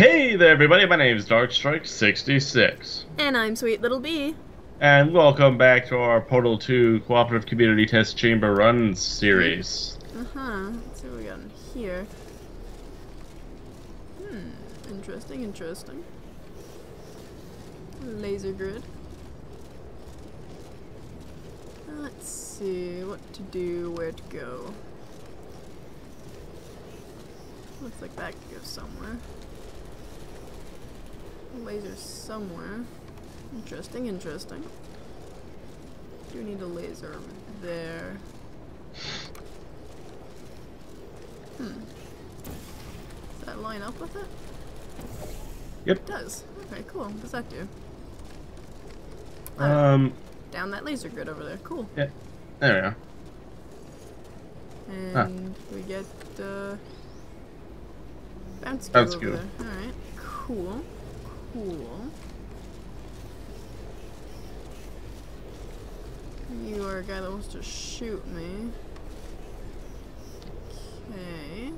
Hey there everybody, my name is Darkstrike66. And I'm Sweet Little Bee. And welcome back to our Portal 2 Cooperative Community Test Chamber Run series. Let's see what we got in here. Interesting, interesting. Laser grid. Let's see what to do, where to go. Looks like that could go somewhere. Laser somewhere. Interesting, interesting. Do need a laser over there. Does that line up with it? Yep. It does. Okay, cool. What does that do? Down that laser grid over there. Cool. Yeah. There we are. And we get bounce cube over there. Alright. Cool. Cool. You are a guy that wants to shoot me. Okay.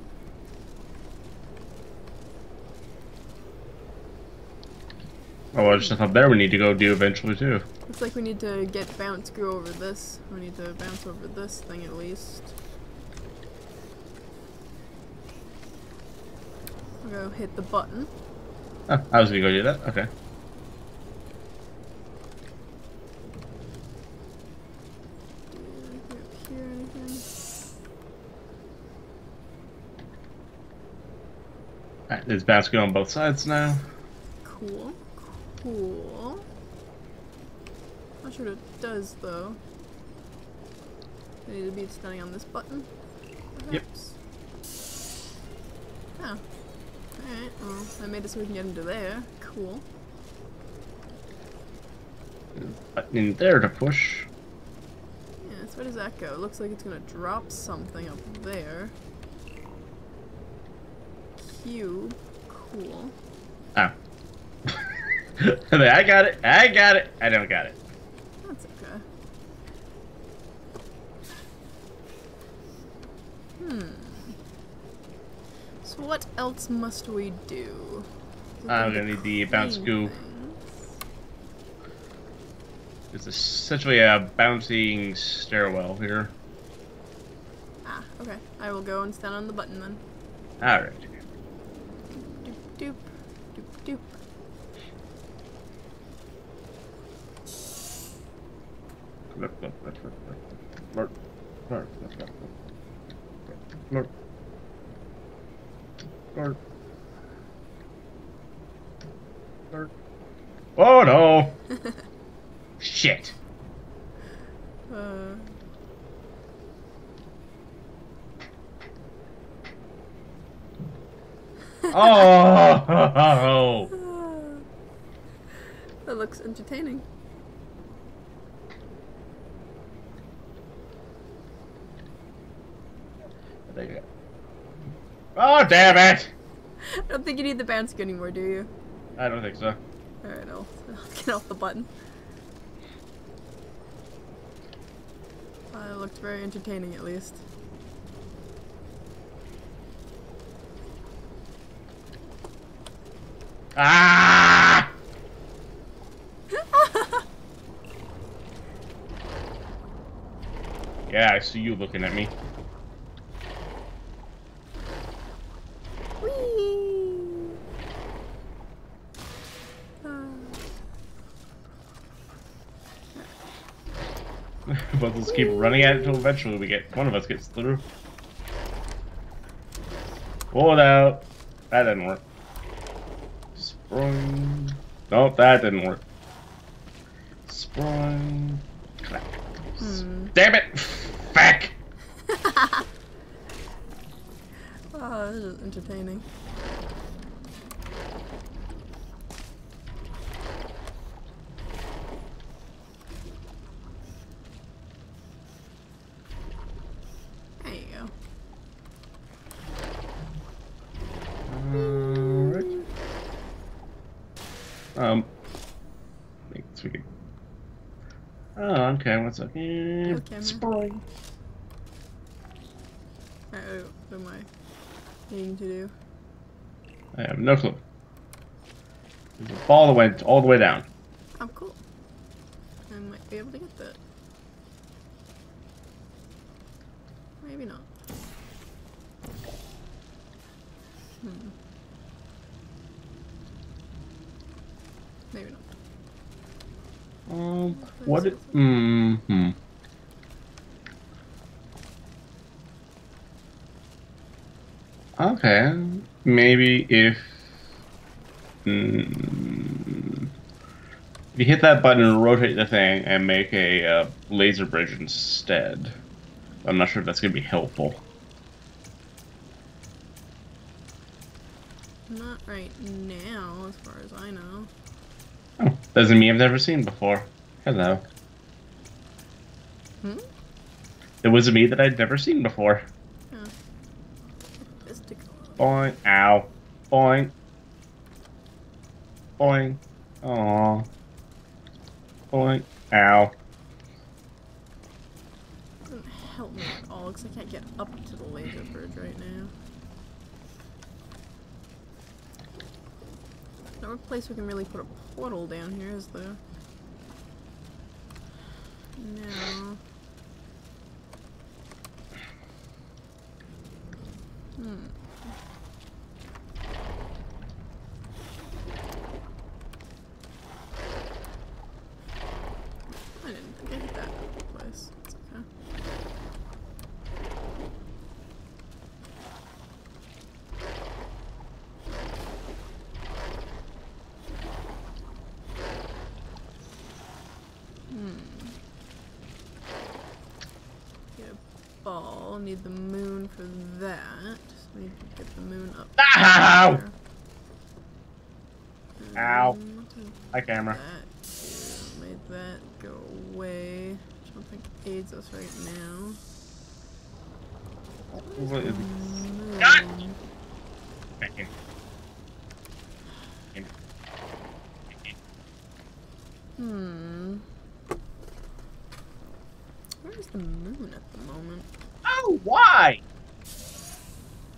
Oh, there's stuff up there we need to go do eventually too. Looks like we need to get bounce go over this. We need to bounce over this thing at least. We'll go hit the button. Oh, I was gonna go do that. Okay. Do up here anything? Alright, there's basket on both sides now. Cool. Cool. Not sure what it does though. I need to be standing on this button. Perhaps. Yep. Oh. Alright, well, I made it so we can get into there. Cool. Button in there to push. Yeah, so where does that go? It looks like it's gonna drop something up there. Cube. Cool. Oh. I got it! I got it! I don't got it. That's okay. So what else must we do? I'm gonna need the bounce goo. It's essentially a bouncing stairwell here. Ah, okay. I will go and stand on the button then. Alright. Doop, doop, doop, doop. Or... Oh no! Shit! Oh! That looks entertaining. There you go. Oh, damn it! I don't think you need the bounce gun anymore, do you? I don't think so. Alright, I'll get off the button. It looked very entertaining, at least. Ah! Yeah, I see you looking at me. Both of us keep running at it until eventually we get one of us gets through. Pull it out. That didn't work. Sprung. Nope, that didn't work. Sprung. Clack. Damn it! Fuck! Oh, this is entertaining. Okay, one second. Okay, Spring. What am I needing to do? I have no clue. All the way down. Oh, cool. I might be able to get that. Maybe not. Maybe not. What? Mm-hmm. Okay. Maybe if you hit that button and rotate the thing and make a laser bridge instead. I'm not sure if that's going to be helpful. Not right now, as far as I know. Oh, that's a meme I've never seen before. Hello. Hmm? It was a meme that I'd never seen before. Oh. Boing. Ow. Boing. Boing. Aww. Boing. Ow. Doesn't help me at all, because I can't get up to the laser bridge right now. The only place we can really put a portal down here is the... No. Hmm. I didn't think I hit that place. It's okay. Ball. Need the moon for that. Just need to get the moon up. Ow! Ow. Hi, camera. Made that go away. Which I don't think aids us right now. What is the God! Thank you. Where's the moon at the moment? Oh, why?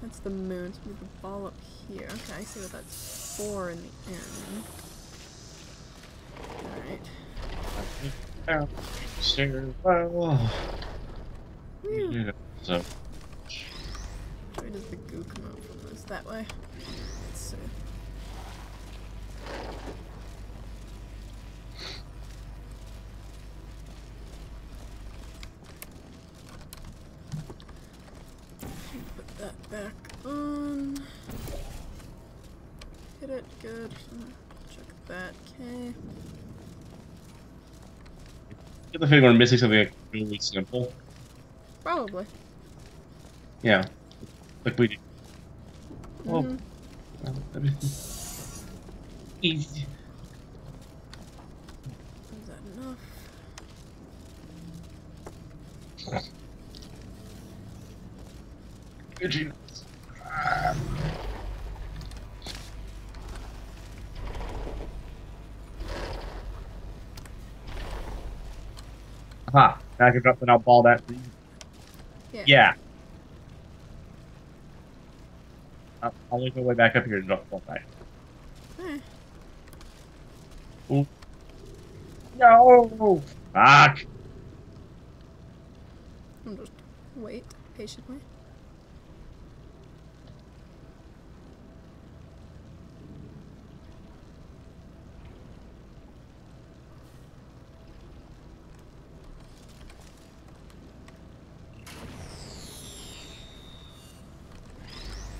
That's the moon. So we have the ball up here. Okay, I see what that's for in the end. Alright. Yeah. So. Where does the goo come out from this? That way? Let's see. Back on. Hit it, good. Check that, okay. Get the feeling we're missing something like really simple. Probably. Yeah. Like we do. Mm-hmm. Well, easy. Is that enough? Good. Aha, now I can drop and I'll ball that. Yeah. I'll make my way back up here and drop the ball back. Ooh. No! Fuck! I'm just wait patiently.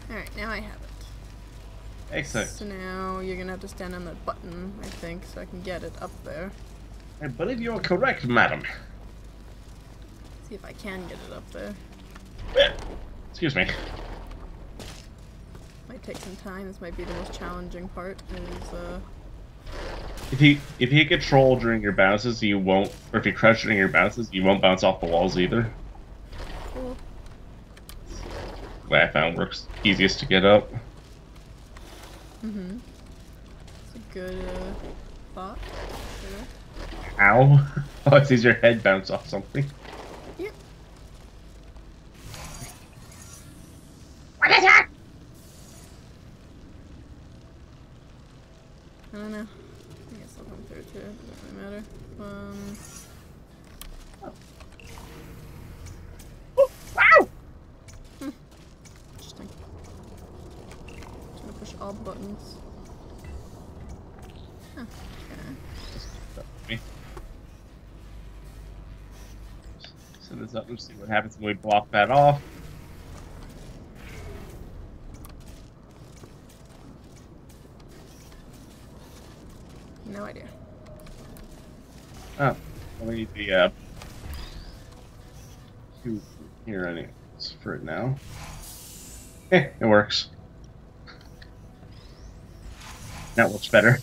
Alright, now I have it. Excellent. So now you're gonna have to stand on that button, I think, so I can get it up there. I believe you're correct, madam. Let's see if I can get it up there. Excuse me. Might take some time. This might be the most challenging part. Is if you hit control during your bounces, you won't, or if you crouch during your bounces, you won't bounce off the walls either. Cool. I found works easiest to get up. It's a good thought. Sure. Ow! Oh, it sees your head bounce off something. Yep. What is that? I don't know. I guess I'll come through too. Doesn't really matter. Oh. Wow! Interesting. I'm trying to push all buttons. Huh. Okay. Set this up and see what happens when we block that off. No idea. Oh, well, we need the two here anyways for it now. Eh, it works. That looks better.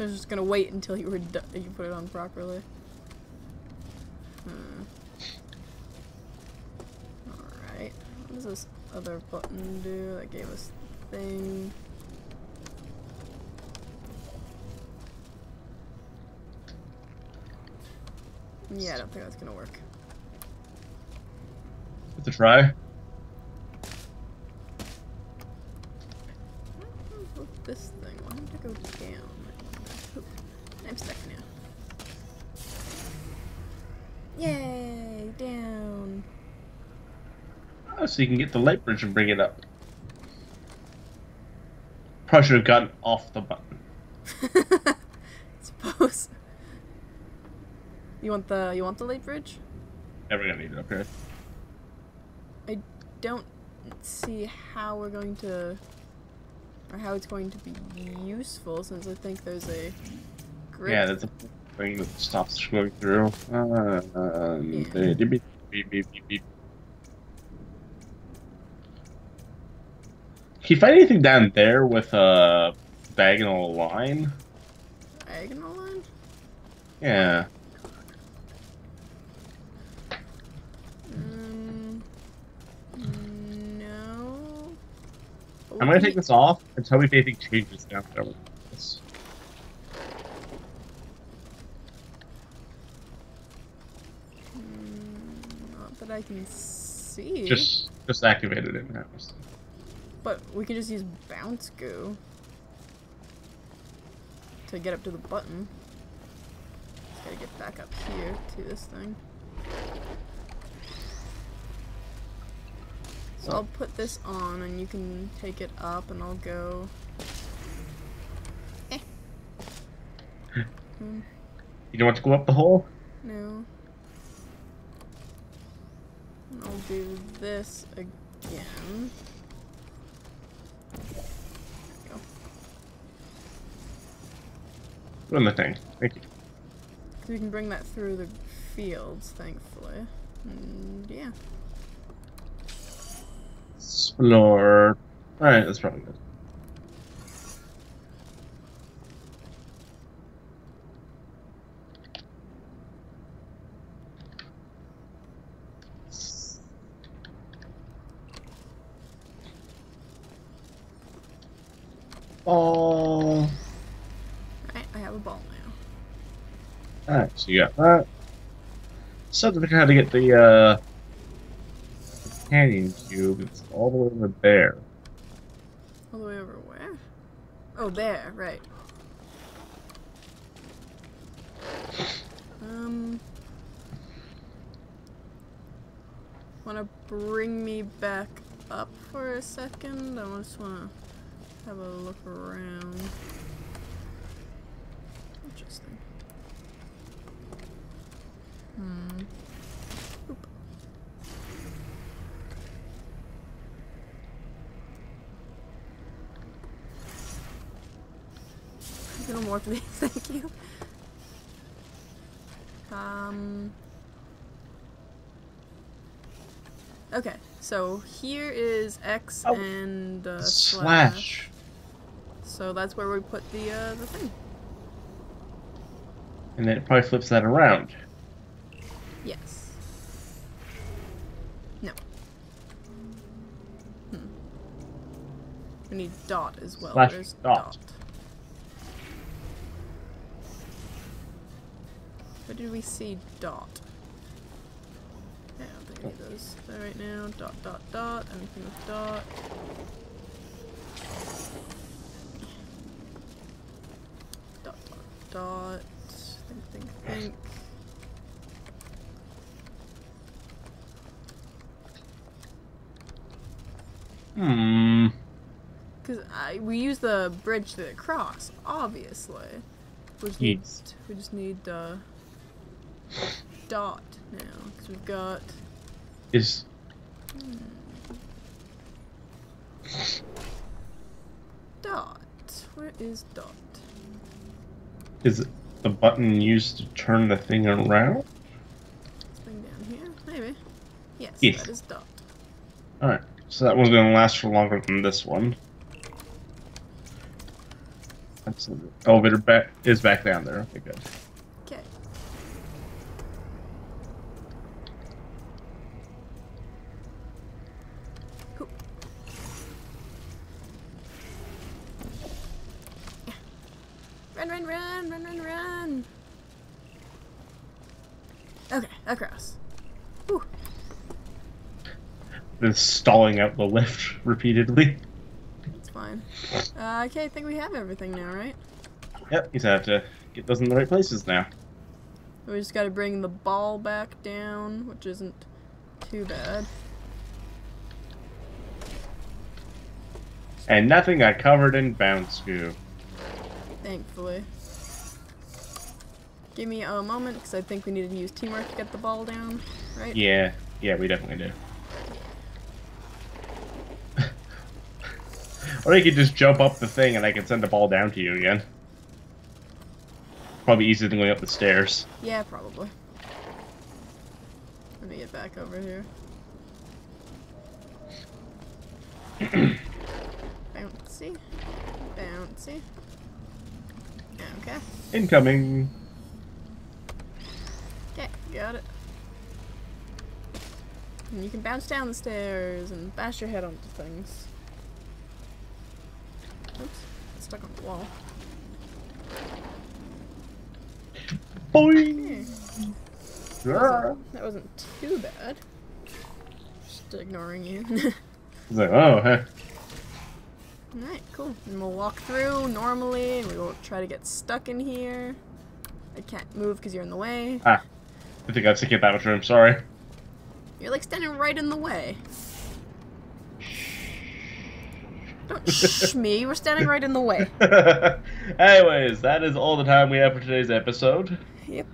I was just gonna wait until you were done, you put it on properly. All right. What does this other button do? That gave us the thing. Yeah, I don't think that's gonna work. It's a try. With this thing, why don't I go down? I'm stuck now. Yay, down. Oh, so you can get the light bridge and bring it up. Probably should have gotten off the button. Suppose. You want the light bridge? Yeah, we're gonna need it up here. I don't see how we're going to, or how it's going to be useful, since I think there's a grip. Yeah, that's a thing that stops going through. Yeah. Can you find anything down there with a diagonal line? Diagonal line? Yeah. I'm gonna take this off and tell me if anything changes after this. Not that I can see. Just activated it. But we can just use bounce goo to get up to the button. Just gotta get back up here to this thing. So I'll put this on, and you can take it up, and I'll go. Eh. You don't want to go up the hole? No. And I'll do this again. There we go. Put on the thing. Thank you. So we can bring that through the fields, thankfully. And yeah. Explore. Alright, that's probably good. Ball. Alright, I have a ball now. Alright, so you got that. So to figure out how to get the Canyon cube, it's all the way over there. All the way over where? Oh, there, right. Wanna bring me back up for a second? I just wanna have a look around. Interesting. No more, please. Thank you. Okay, so here is X and slash. So that's where we put the thing. And then it probably flips that around. Yes. No. We need dot as well. Slash. Where's dot? Where did we see dot? Yeah, I don't think it is there right now. Dot, dot, dot. Anything with dot. Hmm. Because we use the bridge to cross, obviously. We just need dot now, because we've got... Is... Dot. Where is dot? Is it the button used to turn the thing around? This thing down here, maybe. Yes, yes. That is dot. Alright, so that one's gonna last for longer than this one. That's the elevator is back down there. Okay, good. Okay. Cool. Yeah. Run, run, run, run, run, run. Okay, across. Whew. They're stalling out the lift repeatedly. Fine. Okay, I think we have everything now, right? Yep, you just have to get those in the right places now. We just gotta bring the ball back down, which isn't too bad. And nothing I covered in bounce goo. Thankfully. Give me a moment, because I think we need to use teamwork to get the ball down, right? Yeah, yeah, we definitely do. Or you could just jump up the thing and I can send the ball down to you again. Probably easier than going up the stairs. Yeah, probably. Let me get back over here. Bouncy. Bouncy. Okay. Incoming. Okay, got it. And you can bounce down the stairs and bash your head onto things. Oops, it's stuck on the wall. Boing! Okay. That wasn't too bad. Just ignoring you. It's like, oh, hey. Alright, cool. And we'll walk through normally, and we won't try to get stuck in here. I can't move because you're in the way. Ah, I think I was thinking about the bathroom, sorry. You're like standing right in the way. Don't shh me, we're standing right in the way. Anyways, that is all the time we have for today's episode. Yep.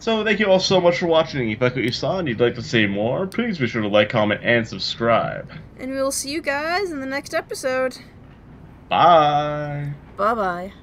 So thank you all so much for watching. If you like what you saw and you'd like to see more, please be sure to like, comment, and subscribe. And we will see you guys in the next episode. Bye. Bye-bye.